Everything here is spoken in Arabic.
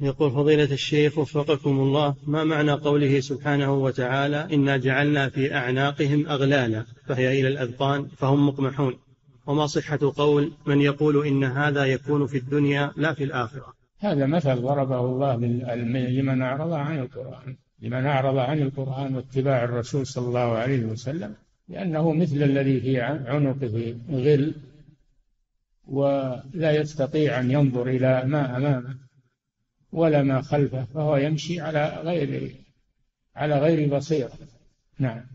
يقول فضيلة الشيخ وفقكم الله، ما معنى قوله سبحانه وتعالى إنا جعلنا في أعناقهم أغلالا فهي إلى الأذقان فهم مقمحون؟ وما صحة قول من يقول إن هذا يكون في الدنيا لا في الآخرة؟ هذا مثل ضربه الله لمن أعرض عن القرآن، لمن أعرض عن القرآن واتباع الرسول صلى الله عليه وسلم، لأنه مثل الذي في عنقه غل ولا يستطيع أن ينظر إلى ما أمامه ولا ما خلفه، فهو يمشي على غير بصيرة. نعم.